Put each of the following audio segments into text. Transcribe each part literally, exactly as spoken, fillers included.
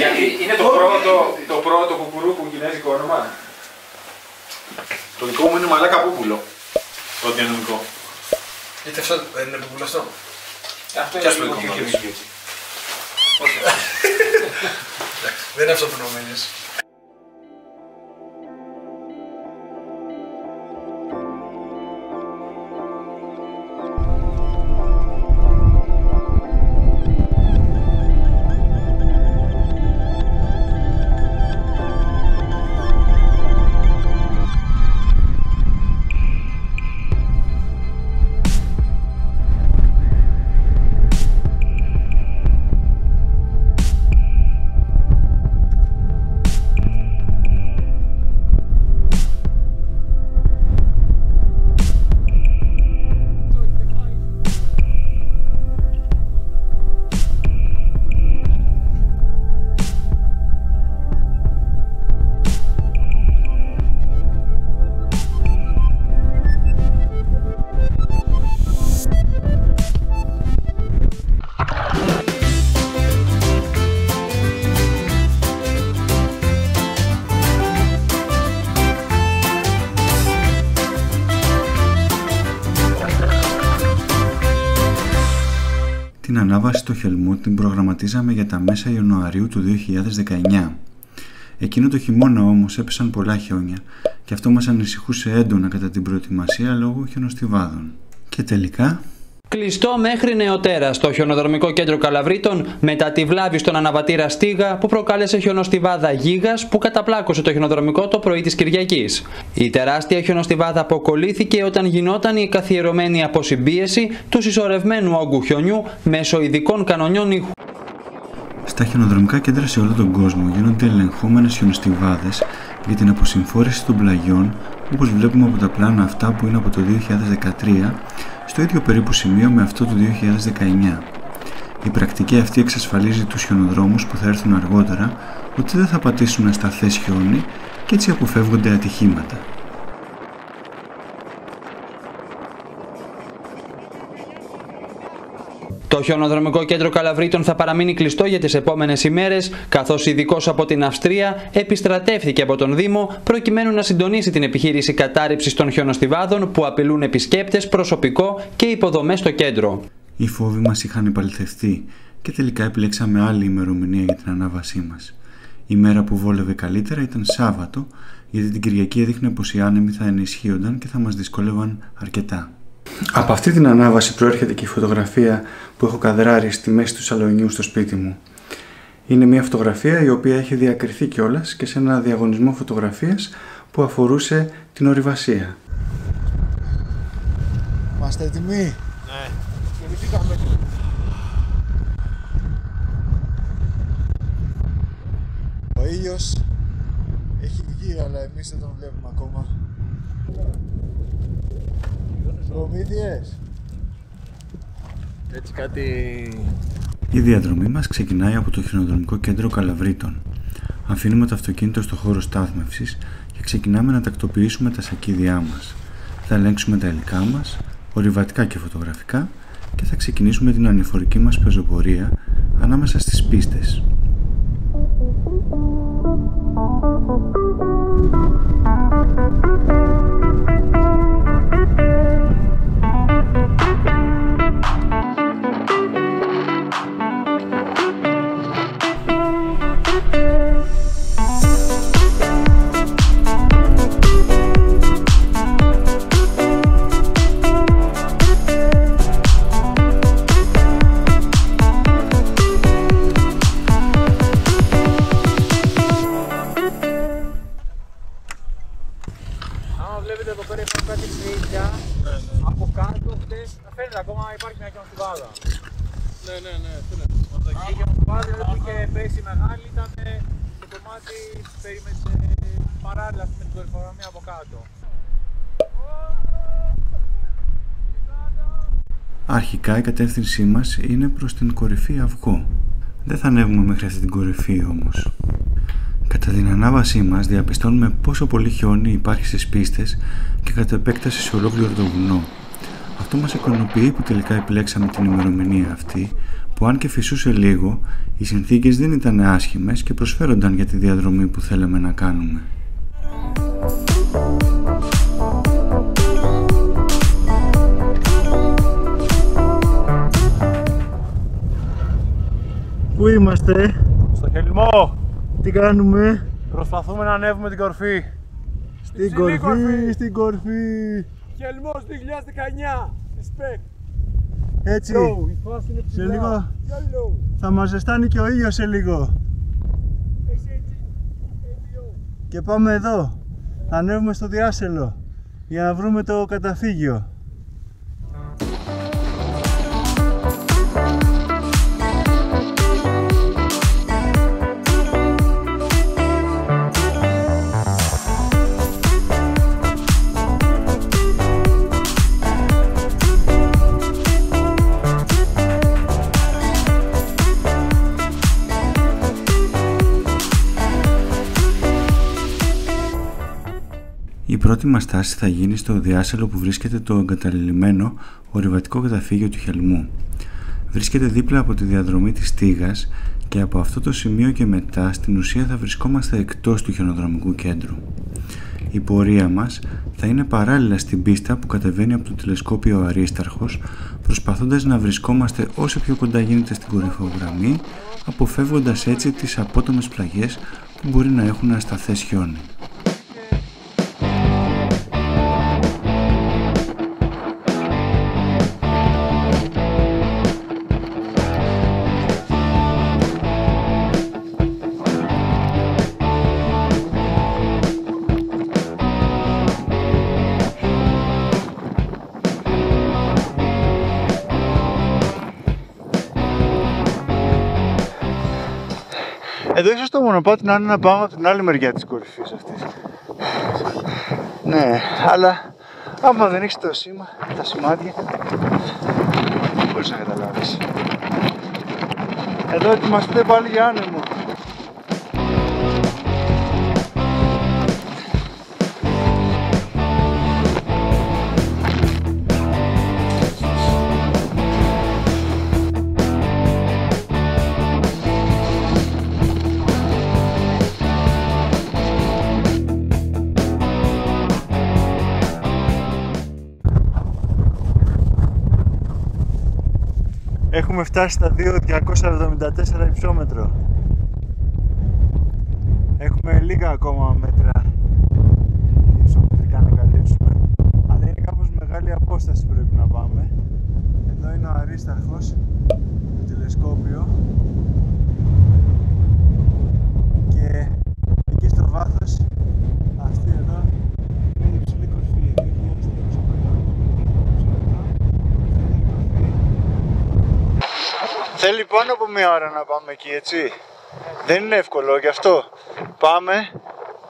Γιατί είναι το πρώτο, το πρώτο κουκουρούκου κινέζικο όνομα. Το δικό μου είναι μαλάκα πούπουλο. Το αντιανομικό. Είτε αυτό δεν είναι πούπουλο αυτό. Κι ας το δικό μου. Όχι. Δεν είναι αυτό που νομίζεις. Την ανάβαση στο Χελμό την προγραμματίζαμε για τα μέσα Ιανουαρίου του δύο χιλιάδες δεκαεννιά. Εκείνο το χειμώνα όμως έπεσαν πολλά χιόνια και αυτό μας ανησυχούσε έντονα κατά την προετοιμασία λόγω χιονοστιβάδων. Και τελικά... Κλειστό μέχρι νεοτέρα στο χιονοδρομικό κέντρο Καλαβρίτων μετά τη βλάβη στον αναβατήρα Στίγα που προκάλεσε χιονοστιβάδα γίγας που καταπλάκωσε το χιονοδρομικό το πρωί της Κυριακής. Η τεράστια χιονοστιβάδα αποκολλήθηκε όταν γινόταν η καθιερωμένη αποσυμπίεση του συσσωρευμένου όγκου χιονιού μέσω ειδικών κανονιών ήχου. Στα χιονοδρομικά κέντρα σε όλο τον κόσμο γίνονται ελεγχόμενες χιονοστιβάδες για την αποσυμφόρηση των πλαγιών, όπως βλέπουμε από τα πλάνα αυτά που είναι από το δύο χιλιάδες δεκατρία, στο ίδιο περίπου σημείο με αυτό του δύο χιλιάδες δεκαεννιά. Η πρακτική αυτή εξασφαλίζει τους χιονοδρόμους που θα έρθουν αργότερα ότι δεν θα πατήσουν ασταθές χιόνι και έτσι αποφεύγονται ατυχήματα. Το χιονοδρομικό κέντρο Καλαβρίτων θα παραμείνει κλειστό για τις επόμενες ημέρες, καθώς ειδικός από την Αυστρία επιστρατεύθηκε από τον Δήμο προκειμένου να συντονίσει την επιχείρηση κατάρριψης των χιονοστιβάδων που απειλούν επισκέπτες, προσωπικό και υποδομές στο κέντρο. Οι φόβοι μας είχαν επαληθευτεί και τελικά επιλέξαμε άλλη ημερομηνία για την ανάβασή μας. Η μέρα που βόλευε καλύτερα ήταν Σάββατο, γιατί την Κυριακή έδειχνε πως οι άνεμοι θα ενισχύονταν και θα μας δυσκόλευαν αρκετά. Από αυτή την ανάβαση προέρχεται και η φωτογραφία που έχω καδράρει στη μέση του σαλονιού στο σπίτι μου. Είναι μια φωτογραφία η οποία έχει διακριθεί κιόλας και σε ένα διαγωνισμό φωτογραφίας που αφορούσε την ορειβασία. Είμαστε έτοιμοι? Ναι. Ο ήλιος έχει βγει αλλά εμείς δεν τον βλέπουμε ακόμα. Προμήθειες. Έτσι κάτι... Η διαδρομή μας ξεκινάει από το χιονοδρομικό κέντρο Καλαβρίτων. Αφήνουμε το αυτοκίνητο στο χώρο στάθμευσης και ξεκινάμε να τακτοποιήσουμε τα σακίδια μας. Θα ελέγξουμε τα υλικά μας, ορειβατικά και φωτογραφικά, και θα ξεκινήσουμε την ανηφορική μας πεζοπορία ανάμεσα στις πίστες. Αρχικά η κατεύθυνσή μας είναι προς την κορυφή Αυγό. Δεν θα ανέβουμε μέχρι αυτή την κορυφή όμως. Κατά την ανάβασή μας διαπιστώνουμε πόσο πολύ χιόνι υπάρχει στις πίστες και κατ' επέκταση σε ολόκληρο το βουνό. Αυτό μας εικονοποιεί που τελικά επιλέξαμε την ημερομηνία αυτή που αν και φυσούσε λίγο, οι συνθήκες δεν ήταν άσχημες και προσφέρονταν για τη διαδρομή που θέλαμε να κάνουμε. Πού είμαστε? Στο Χελμό. Τι κάνουμε? Προσπαθούμε να ανέβουμε την κορφή. Στην κορφή, κορφή, στην κορφή. Χελμός δύο χιλιάδες δεκαεννιά. Respect. Έτσι. Yo, η φάση είναι ψηλά. Σε λίγο Yo, θα μας ζεστάνει και ο ήλιος σε λίγο. Και πάμε εδώ. Yeah. Ανέβουμε στο διάσελο για να βρούμε το καταφύγιο. Η πρώτη μας στάση θα γίνει στο διάσελο που βρίσκεται το εγκαταλειμμένο ορειβατικό καταφύγιο του Χελμού. Βρίσκεται δίπλα από τη διαδρομή της Στίγας και από αυτό το σημείο και μετά στην ουσία θα βρισκόμαστε εκτός του χιονοδρομικού κέντρου. Η πορεία μας θα είναι παράλληλα στην πίστα που κατεβαίνει από το τηλεσκόπιο Αρίσταρχος, προσπαθώντας να βρισκόμαστε όσο πιο κοντά γίνεται στην κορυφογραμμή, αποφεύγοντας έτσι τις απότομες πλαγιές που μπορεί να έχουν ασταθές χιόνι. Εδώ ίσως το μονοπάτι να είναι να πάμε από την άλλη μεριά της κορυφής αυτής. Ναι, αλλά άμα δεν έχεις το σήμα, τα σημάδια, δεν μπορείς να καταλάβεις. Εδώ ετοιμαστείτε πάλι για άνεμο. Έχουμε φτάσει στα δύο χιλιάδες διακόσια εβδομήντα τέσσερα υψόμετρο. Έχουμε λίγα ακόμα μέτρα υψομετρικά να καλύψουμε, αλλά είναι κάπως μεγάλη απόσταση πρέπει να πάμε. Εδώ είναι ο Αρίσταρχος, το τηλεσκόπιο, και εκεί στο βάθος αυτή εδώ είναι η Ψηλή Κορφή. Θέλει πάνω από μία ώρα να πάμε εκεί, έτσι. έτσι. Δεν είναι εύκολο, γι' αυτό πάμε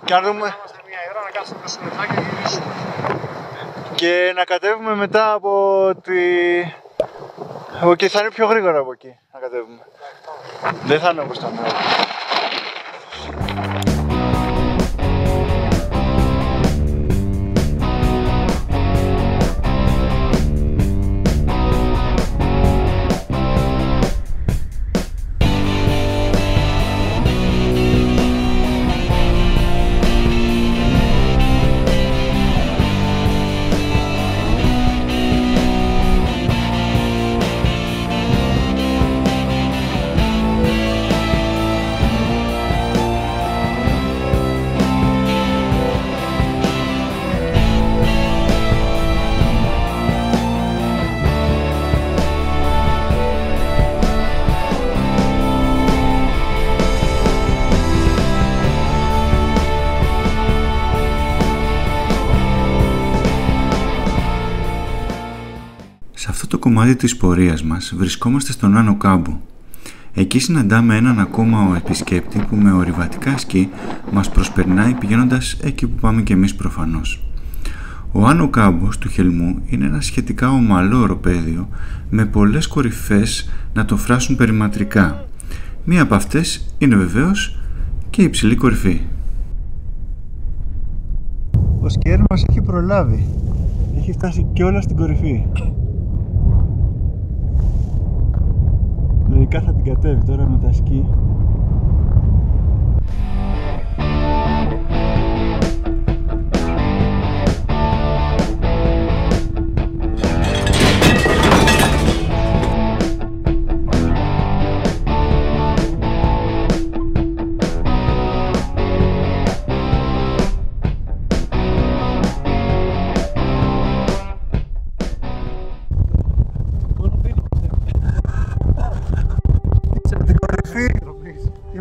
και να δούμε. Είμαστε μία ώρα να κάτσουμε το συνεχάκι και γυρίσουμε. Και να κατέβουμε μετά από τη... από εκεί, θα είναι πιο γρήγορα από εκεί να κατέβουμε. Δεν θα είναι όπως τα μέρα. Στο κομμάτι της πορείας μας βρισκόμαστε στον Άνω Κάμπο. Εκεί συναντάμε έναν ακόμα ο επισκέπτη που με ορειβατικά σκι μας προσπερνάει πηγαίνοντας εκεί που πάμε και εμείς προφανώς. Ο Άνω Κάμπος του Χελμού είναι ένα σχετικά ομαλό οροπέδιο με πολλές κορυφές να το φράσουν περιμετρικά. Μία από αυτές είναι βεβαίως και η Ψηλή Κορφή. Ο σκιέρ μας έχει προλάβει. Έχει φτάσει κιόλας στην κορυφή. Λογικά θα την κατέβει τώρα με τα σκι.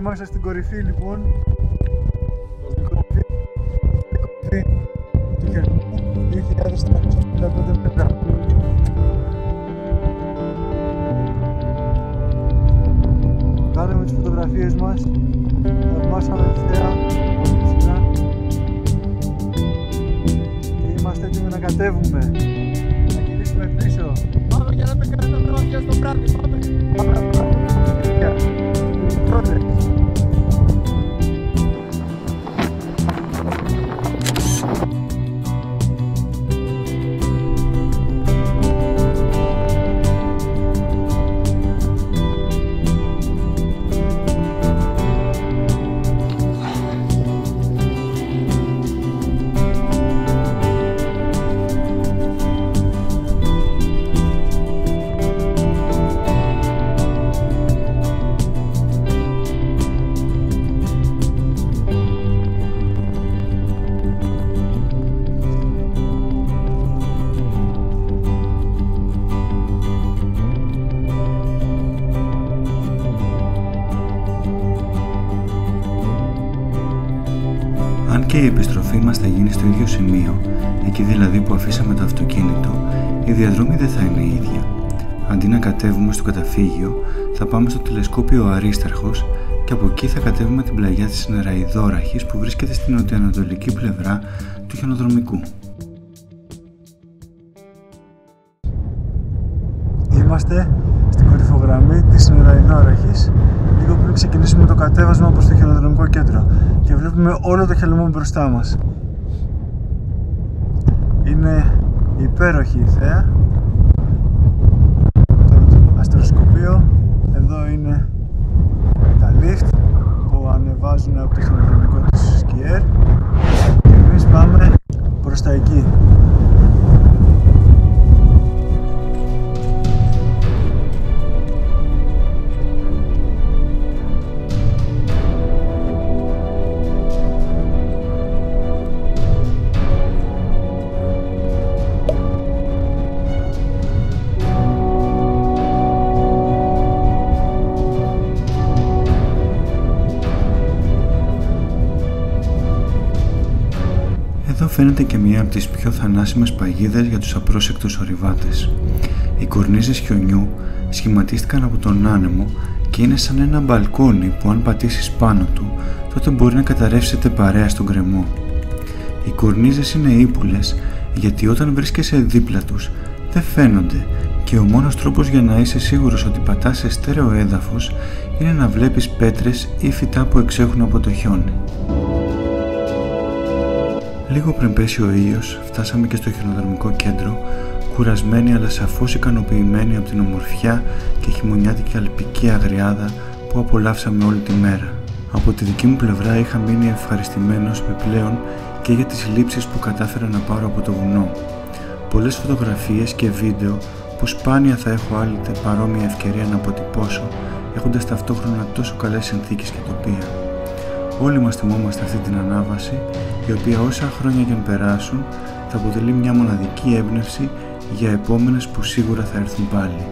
Είμαστε στην κορυφή λοιπόν στην κορυφή του Χελμού δύο χιλιάδες τριακόσια πενήντα πέντε μέτρα. Κάναμε τις φωτογραφίες μας, θαυμάσαμε ευθέα και είμαστε έτοιμοι να κατέβουμε, να γυρίσουμε πίσω. Πάμε για να πεκάνουμε τα μάτια στο βράδυ, πάμε! Πάμε! Πάμε! Και η επιστροφή μας θα γίνει στο ίδιο σημείο, εκεί δηλαδή που αφήσαμε το αυτοκίνητο, η διαδρομή δεν θα είναι η ίδια. Αντί να κατέβουμε στο καταφύγιο, θα πάμε στο τηλεσκόπιο Αρίσταρχος και από εκεί θα κατέβουμε την πλαγιά της Νεραϊδόραχης που βρίσκεται στην νοτιοανατολική πλευρά του χιονοδρομικού. Είμαστε στην κορυφογραμμή της Νεραϊδόραχης. Λίγο πριν ξεκινήσουμε το κατέβασμα προς το χιονοδρομικό κέντρο και βλέπουμε όλο το Χελμό μπροστά μας. Είναι υπέροχη η θέα. Το αστεροσκοπείο. Εδώ είναι τα lift που ανεβάζουν από το χιονοδρομικό του σκιέρ και εμείς πάμε προς τα εκεί. Εδώ φαίνεται και μία από τις πιο θανάσιμες παγίδες για τους απρόσεκτους ορειβάτες. Οι κορνίζες χιονιού σχηματίστηκαν από τον άνεμο και είναι σαν ένα μπαλκόνι που αν πατήσεις πάνω του, τότε μπορεί να καταρρεύσετε παρέα στον κρεμό. Οι κορνίζες είναι ύπουλες γιατί όταν βρίσκεσαι δίπλα τους δεν φαίνονται και ο μόνος τρόπος για να είσαι σίγουρος ότι πατάς σε στέρεο έδαφος είναι να βλέπεις πέτρες ή φυτά που εξέχουν από το χιόνι. Λίγο πριν πέσει ο ήλιος, φτάσαμε και στο χιονοδρομικό κέντρο, κουρασμένοι αλλά σαφώς ικανοποιημένοι από την ομορφιά και χειμωνιάτικη αλπική αγριάδα που απολαύσαμε όλη τη μέρα. Από τη δική μου πλευρά είχα μείνει ευχαριστημένος επιπλέον και για τις λήψεις που κατάφερα να πάρω από το βουνό. Πολλές φωτογραφίες και βίντεο που σπάνια θα έχω άλλη παρόμοια ευκαιρία να αποτυπώσω, έχοντας ταυτόχρονα τόσο καλές συνθήκες και τοπία. Όλοι μας θυμόμαστε αυτή την ανάβαση, η οποία όσα χρόνια και αν περάσουν θα αποτελεί μια μοναδική έμπνευση για επόμενες που σίγουρα θα έρθουν πάλι.